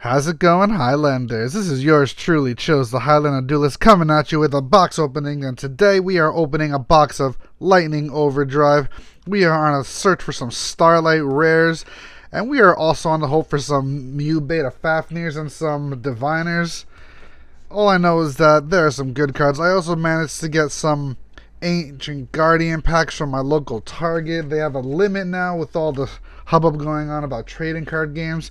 How's it going, Highlanders? This is yours truly, Chills, the Highlander Duelist, coming at you with a box opening, and today we are opening a box of Lightning Overdrive. We are on a search for some Starlight Rares, and we are also on the hope for some Mew Beta Fafnirs and some Diviners. All I know is that there are some good cards. I also managed to get some Ancient Guardian packs from my local Target. They have a limit now with all the hubbub going on about trading card games.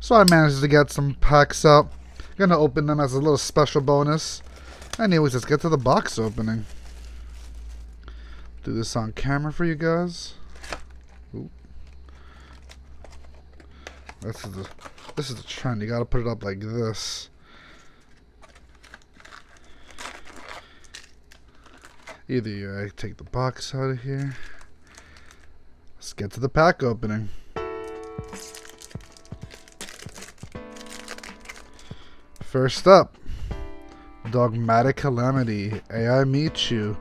So I managed to get some packs out. I'm going to open them as a little special bonus. Anyways, let's get to the box opening. Do this on camera for you guys. Ooh. This is the trend. You got to put it up like this. Either you, I take the box out of here. Let's get to the pack opening. First up, Dogmatic Calamity, AI Michu,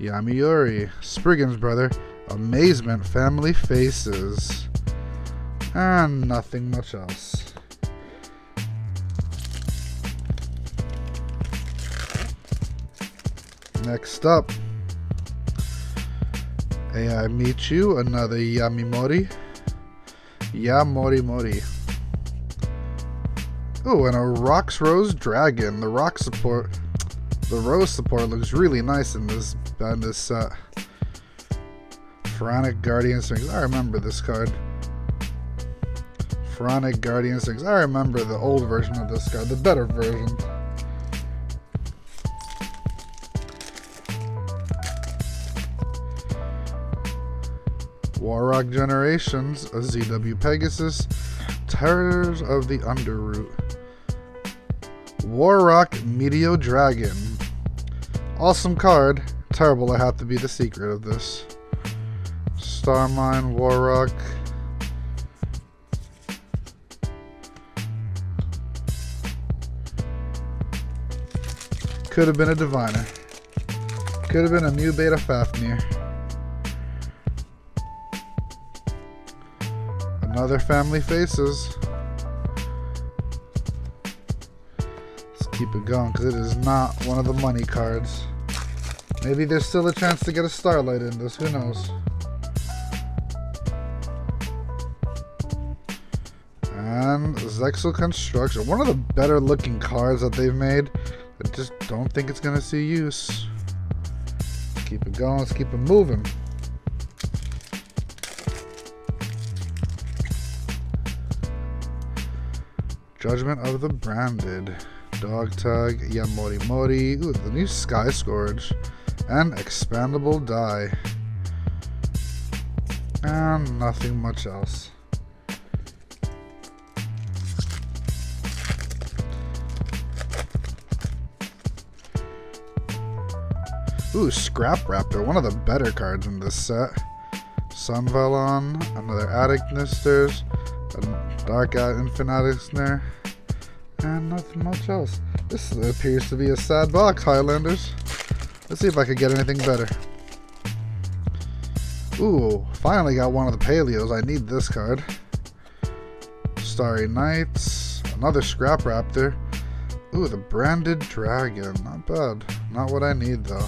Yamimori, Spriggins Brother, Amazement Family Faces, and nothing much else. Next up, AI Michu, another Yamimori, Yamorimori. Oh, and a Rox Rose Dragon. The Rose support looks really nice in this set. Pharaonic Guardian Strings. I remember this card. Pharaonic Guardian Strings. I remember the old version of this card, the better version. Warrock Generations, a ZW Pegasus, Terrors of the Underroot. Warrock Meteor Dragon. Awesome card. Terrible I have to be the secret of this. Starmine, Warrock. Could have been a Diviner. Could have been a Mew Beta Fafnir. Another Family Faces. Let's keep it going because it is not one of the money cards. Maybe there's still a chance to get a Starlight in this, who knows. And Zexal Construction, one of the better looking cards that they've made. I just don't think it's going to see use. Let's keep it going, let's keep it moving. Judgment of the Branded, Dog Tag, Yamorimori, ooh, the new Sky Scourge, and Expandable Die, and nothing much else. Ooh, Scrap Raptor, one of the better cards in this set. Sun Valon, another Attic Nisters, Dark Out, Infinite Attic Snare, and nothing much else. This appears to be a sad box, Highlanders. Let's see if I could get anything better. Ooh, finally got one of the Paleos. I need this card. Starry Knights, another Scrap Raptor. Ooh, the Branded Dragon. Not bad. Not what I need, though.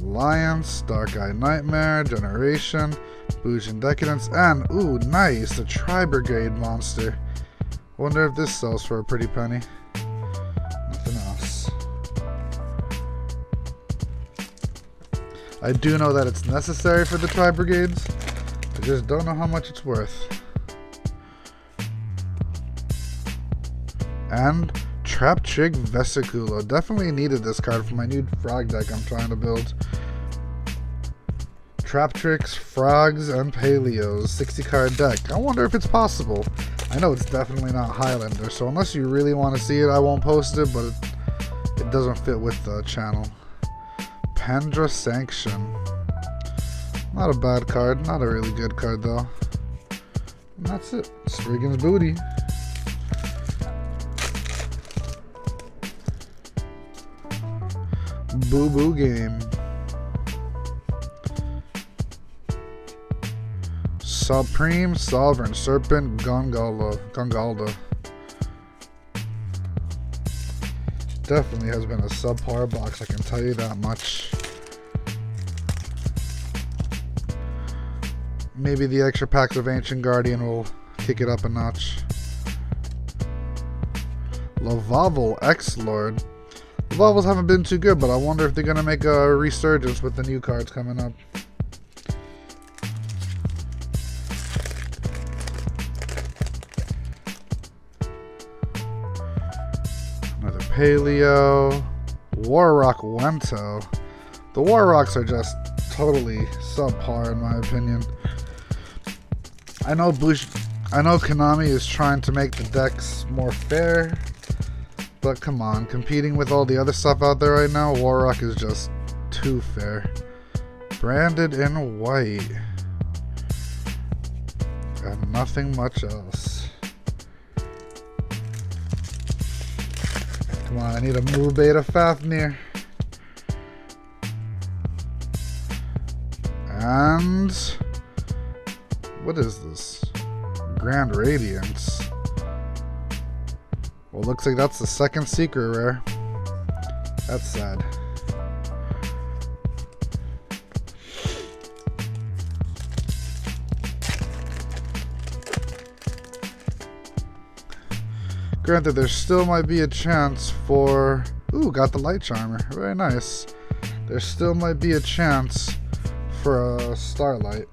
Alliance, Dark Eye Nightmare, Generation, Bouge and Decadence, and ooh, nice, the Tri Brigade monster. Wonder if this sells for a pretty penny. Nothing else. I do know that it's necessary for the Tri Brigades. I just don't know how much it's worth. And Trap Chig Vesiculo. Definitely needed this card for my new frog deck I'm trying to build. Trap Tricks, Frogs, and Paleos. 60 card deck. I wonder if it's possible. I know it's definitely not Highlander, so unless you really want to see it, I won't post it, but it doesn't fit with the channel. Pandra Sanction. Not a bad card. Not a really good card, though. And that's it. Spriggin's Booty. boo-boo game. Supreme Sovereign Serpent Gongalda. Definitely has been a subpar box, I can tell you that much. Maybe the extra packs of Ancient Guardian will kick it up a notch. Lavavel X-Lord. Lavavels haven't been too good, but I wonder if they're going to make a resurgence with the new cards coming up. Paleo, Warrock Wento. The Warrocks are just totally subpar in my opinion. I know Konami is trying to make the decks more fair, but come on, competing with all the other stuff out there right now, Warrock is just too fair. Branded in white. Got nothing much else. Come on, I need a Mew Beta Fafnir. And what is this? Grand Radiance. Well, looks like that's the second secret rare. That's sad. Granted, there still might be a chance for... Ooh, got the Light Charmer. Very nice. There still might be a chance for a Starlight.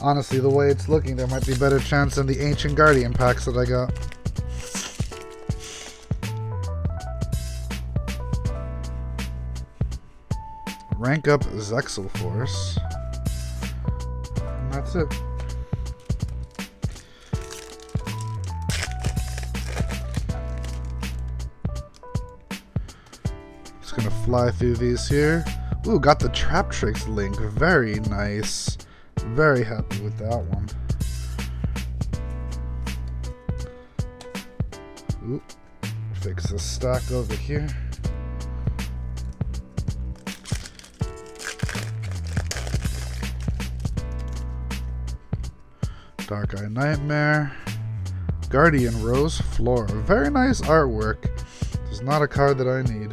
Honestly, the way it's looking, there might be better chance than the Ancient Guardian packs that I got. Rank up Zexal Force. And that's it. Fly through these here. Ooh, got the Trap Chig link. Very nice. Very happy with that one. Ooh, fix this stack over here. Dark Eye Nightmare. Guardian Rose Flora. Very nice artwork. It's not a card that I need.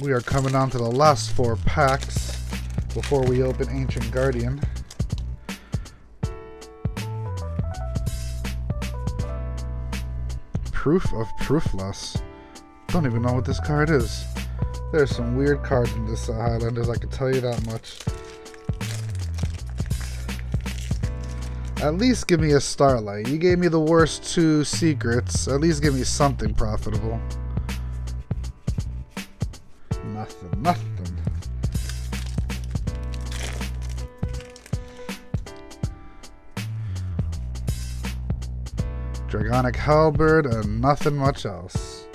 We are coming on to the last four packs before we open Ancient Guardian. Proof of Proofless. Don't even know what this card is. There's some weird cards in this Highlanders, I can tell you that much. At least give me a Starlight. You gave me the worst two secrets. At least give me something profitable. Nothing. Dragonic Halberd and nothing much else.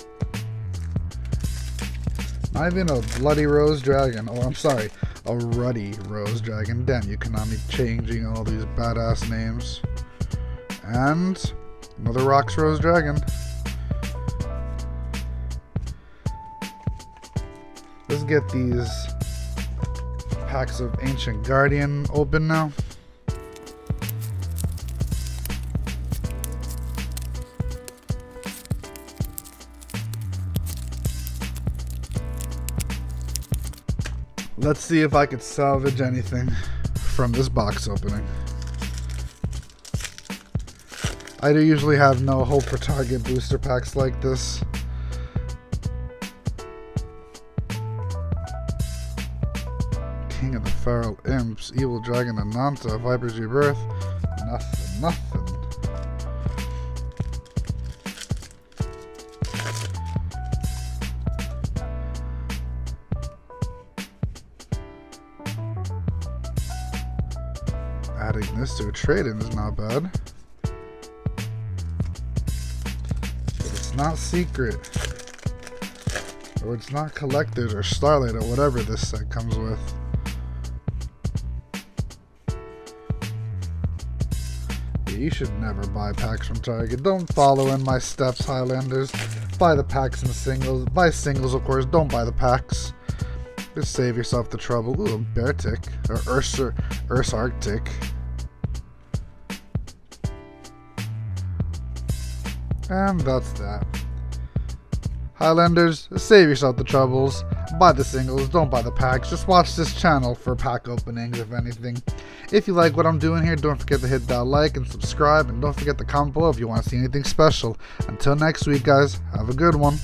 Not even a bloody Rose Dragon. Oh, I'm sorry, a Ruddy Rose Dragon. Damn you, Konami, changing all these badass names. And another Rox Rose Dragon. Let's get these packs of Ancient Guardian open now. Let's see if I could salvage anything from this box opening. I do usually have no hope for target booster packs like this. Feral Imps, Evil Dragon Ananta, Viper's Rebirth, nothing. Attic Nisters trade-in is not bad. But it's not secret. Or it's not collectors or Starlight or whatever this set comes with. You should never buy packs from Target. Don't follow in my steps, Highlanders. Buy the packs and singles. Buy singles, of course. Don't buy the packs. Just save yourself the trouble. Ooh, a Beartic. Or Ursa Arctic. And that's that. Highlanders, save yourself the troubles. Buy the singles, don't buy the packs. Just watch this channel for pack openings, if anything. If you like what I'm doing here, don't forget to hit that like and subscribe. And don't forget to comment below if you want to see anything special. Until next week, guys, have a good one.